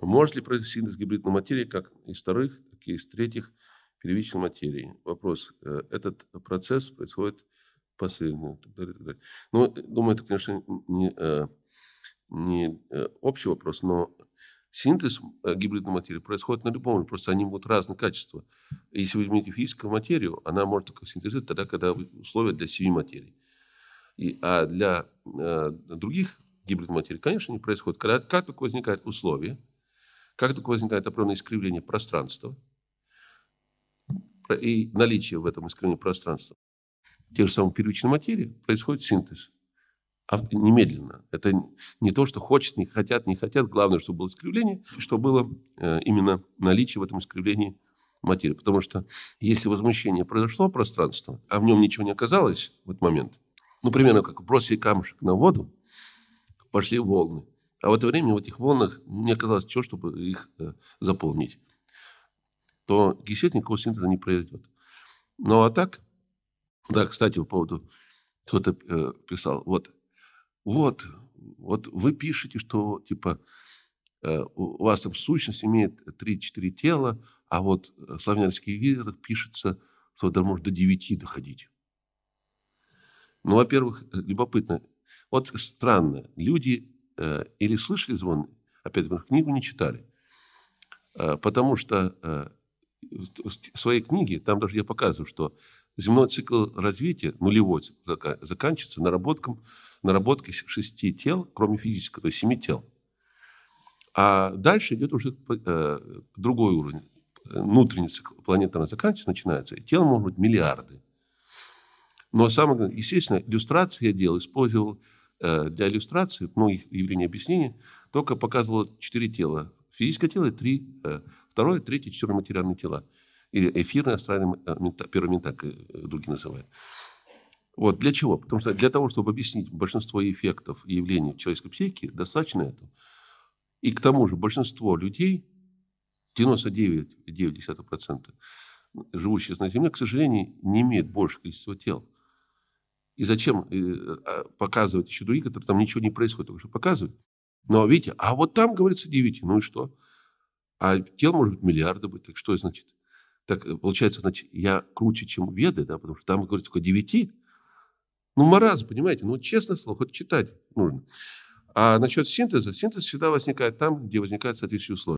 Может ли произойти синтез гибридной материи как из вторых, так и из третьих первичной материи? Вопрос. Этот процесс происходит посредственно. Ну, думаю, это, конечно, не общий вопрос, но синтез гибридной материи происходит на любом, просто они могут разные качества. Если вы имеете физическую материю, она может только синтезировать тогда, когда условия для семи материй. А для других гибридных материй, конечно, не происходит. Когда, как только возникают условия, как только возникает определенное искривление пространства и наличие в этом искривлении пространства те же самые первичные материи, происходит синтез. Немедленно. Это не то, что хочет, не хотят. Главное, чтобы было искривление, чтобы было именно наличие в этом искривлении материи. Потому что если возмущение произошло пространство, а в нем ничего не оказалось в этот момент, ну, примерно как бросили камушек на воду, пошли волны. А в это время в этих волнах не оказалось ничего, чтобы их заполнить. То действительно никакого синтеза не произойдет. Ну, а так, да, кстати, по поводу кто-то писал, вот вы пишете, что типа у вас там сущность имеет 3-4 тела, а вот в славяно-арийских ведах пишется, что да, может до 9 доходить. Ну, во-первых, любопытно. Вот странно. Люди или слышали звон, опять же, книгу не читали. Потому что в своей книге, там даже я показываю, что земной цикл развития, нулевой цикл, заканчивается наработкой 6 тел, кроме физического, то есть 7 тел. А дальше идет уже другой уровень. Внутренний цикл планеты заканчивается, начинается, и тел могут быть миллиарды. Но самое главное, естественно, иллюстрации я делал, использовал для иллюстрации многих явлений объяснения, только показывал 4 тела. Физическое тело, 3, второе, третье, 4 материальные тела. Или эфирное, астральное, первый как другие называют. Вот для чего? Потому что для того, чтобы объяснить большинство эффектов и явлений человеческой психики, достаточно этого. И к тому же большинство людей, 99,9%, живущих на Земле, к сожалению, не имеют большего количества тел. И зачем показывать еще другие, которые там ничего не происходит, только что показывают. Но видите, а вот там говорится 9, ну и что? А тел может быть миллиарды быть, так что это значит? Так получается, значит, я круче, чем веды, да, потому что там говорится только 9. Ну, маразм, понимаете, ну, честное слово, хоть читать нужно. А насчет синтеза, синтез всегда возникает там, где возникают соответствующие условия.